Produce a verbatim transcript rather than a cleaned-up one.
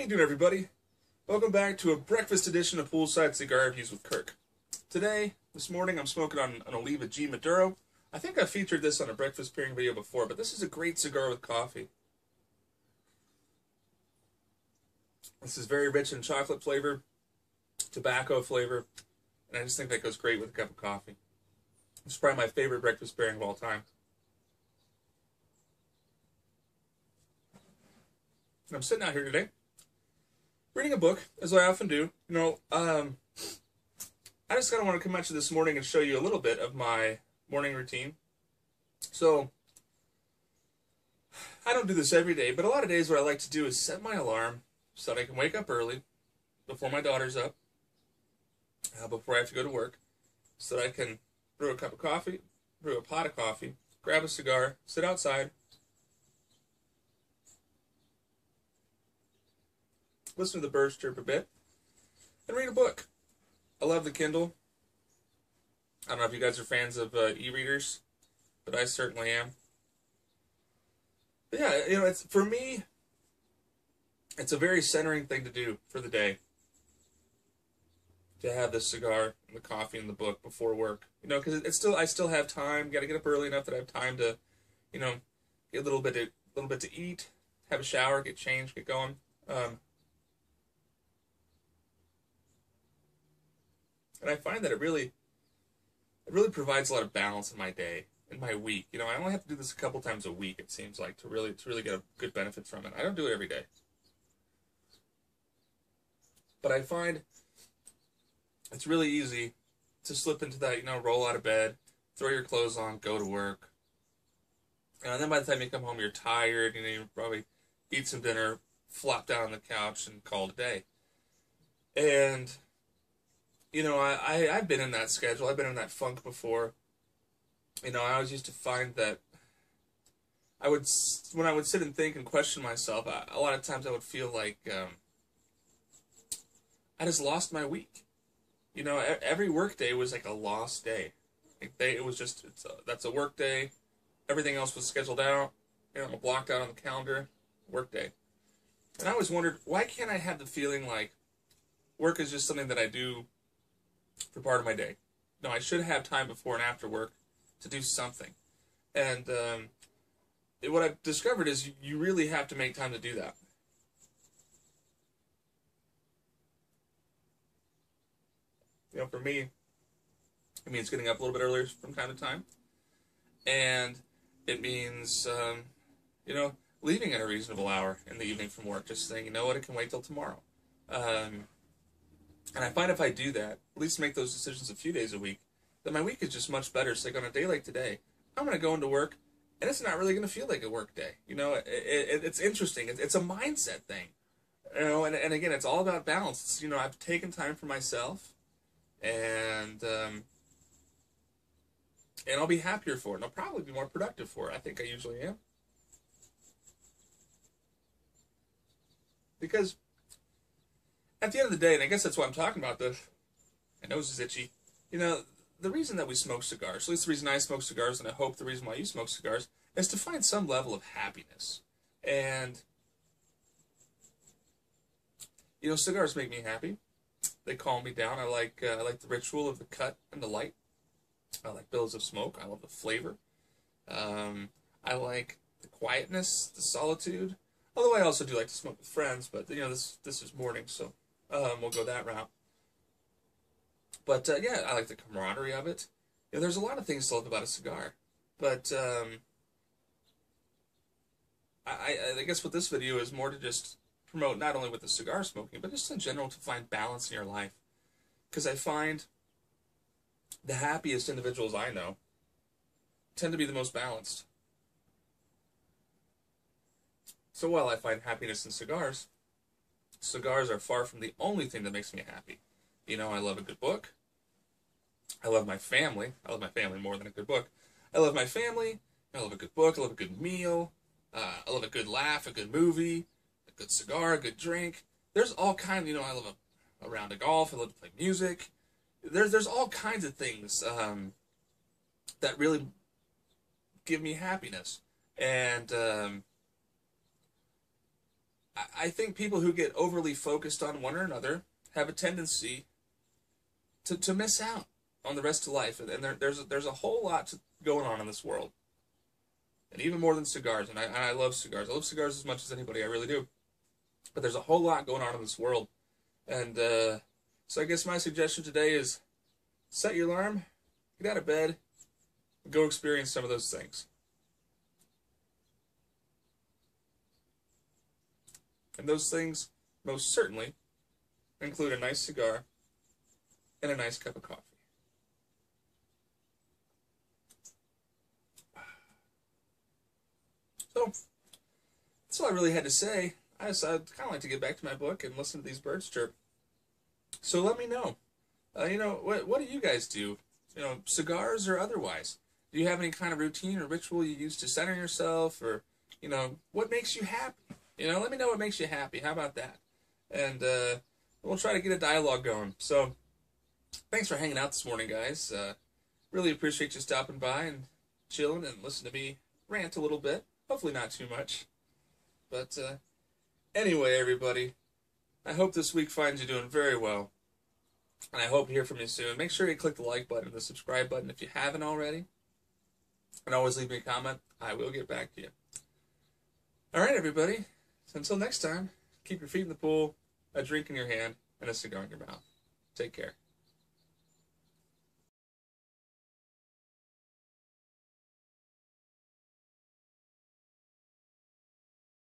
How you doing, everybody? Welcome back to a breakfast edition of Poolside Cigar Reviews with Kirk. Today, this morning, I'm smoking on an Oliva G Maduro. I think I featured this on a breakfast pairing video before, but this is a great cigar with coffee. This is very rich in chocolate flavor, tobacco flavor, and I just think that goes great with a cup of coffee. This is probably my favorite breakfast pairing of all time. And I'm sitting out here today, reading a book, as I often do. You know, um, I just kind of want to come at you this morning and show you a little bit of my morning routine. So, I don't do this every day, but a lot of days what I like to do is set my alarm so that I can wake up early, before my daughter's up, uh, before I have to go to work, so that I can brew a cup of coffee, brew a pot of coffee, grab a cigar, sit outside, listen to the birds chirp a bit, and read a book. I love the Kindle. I don't know if you guys are fans of uh, e-readers, but I certainly am. But yeah, you know, it's for me, it's a very centering thing to do for the day. To have the cigar and the coffee and the book before work, you know, because it's still I still have time. Got to get up early enough that I have time to, you know, get a little bit, a little bit to eat, have a shower, get changed, get going. Um, And I find that it really, it really provides a lot of balance in my day, in my week. You know, I only have to do this a couple times a week, it seems like, to really, to really get a good benefit from it. I don't do it every day. But I find it's really easy to slip into that, you know, roll out of bed, throw your clothes on, go to work. And then by the time you come home, you're tired, you know, you probably eat some dinner, flop down on the couch, and call it a day. And you know, I, I, I've been in that schedule. I've been in that funk before. You know, I always used to find that I would, when I would sit and think and question myself, I, a lot of times I would feel like um, I just lost my week. You know, every work day was like a lost day. Like they, it was just, it's a, that's a work day. Everything else was scheduled out, you know, blocked out on the calendar, work day. And I always wondered, why can't I have the feeling like work is just something that I do for part of my day? No, I should have time before and after work to do something. And um, what I've discovered is you, you really have to make time to do that. You know, for me, it means getting up a little bit earlier from time to time. And it means, um, you know, leaving at a reasonable hour in the evening from work, just saying, you know what, it can wait till tomorrow. Um, And I find if I do that, at least make those decisions a few days a week, that my week is just much better. So like on a day like today, I'm going to go into work, and it's not really going to feel like a work day. You know, it, it, it's interesting. It, it's a mindset thing. You know, and, and again, it's all about balance. It's, you know, I've taken time for myself, and um, and I'll be happier for it, and I'll probably be more productive for it. I think I usually am. Because at the end of the day, and I guess that's why I'm talking about this, my nose is itchy, you know, the reason that we smoke cigars, at least the reason I smoke cigars, and I hope the reason why you smoke cigars, is to find some level of happiness. And, you know, cigars make me happy. They calm me down. I like, uh, I like the ritual of the cut and the light. I like billows of smoke. I love the flavor. Um, I like the quietness, the solitude. Although I also do like to smoke with friends, but, you know, this, this is morning, so Um, we'll go that route. But, uh, yeah, I like the camaraderie of it. You know, there's a lot of things to love about a cigar. But, um, I, I guess what this video is more to just promote not only with the cigar smoking, but just in general to find balance in your life. Because I find the happiest individuals I know tend to be the most balanced. So while I find happiness in cigars, cigars are far from the only thing that makes me happy. You know, I love a good book. I love my family. I love my family more than a good book. I love my family. I love a good book. I love a good meal. Uh, I love a good laugh, a good movie, a good cigar, a good drink. There's all kinds, you know, I love a, a round of golf. I love to play music. There's, there's all kinds of things um, that really give me happiness. And Um, I think people who get overly focused on one or another have a tendency to, to miss out on the rest of life. And there, there's, a, there's a whole lot to, going on in this world. And even more than cigars. And I, and I love cigars. I love cigars as much as anybody. I really do. But there's a whole lot going on in this world. And uh, so I guess my suggestion today is set your alarm, get out of bed, and go experience some of those things. And those things most certainly include a nice cigar and a nice cup of coffee. So, that's all I really had to say. I decided I'd kind of like to get back to my book and listen to these birds chirp. So let me know. Uh, you know, what, what do you guys do? You know, cigars or otherwise? Do you have any kind of routine or ritual you use to center yourself? Or, you know, what makes you happy? You know, let me know what makes you happy. How about that? And uh, we'll try to get a dialogue going. So, thanks for hanging out this morning, guys. Uh, really appreciate you stopping by and chilling and listening to me rant a little bit. Hopefully not too much. But uh, anyway, everybody, I hope this week finds you doing very well. And I hope to hear from you soon. Make sure you click the like button and the subscribe button if you haven't already. And always leave me a comment. I will get back to you. All right, everybody. So until next time, keep your feet in the pool, a drink in your hand, and a cigar in your mouth. Take care.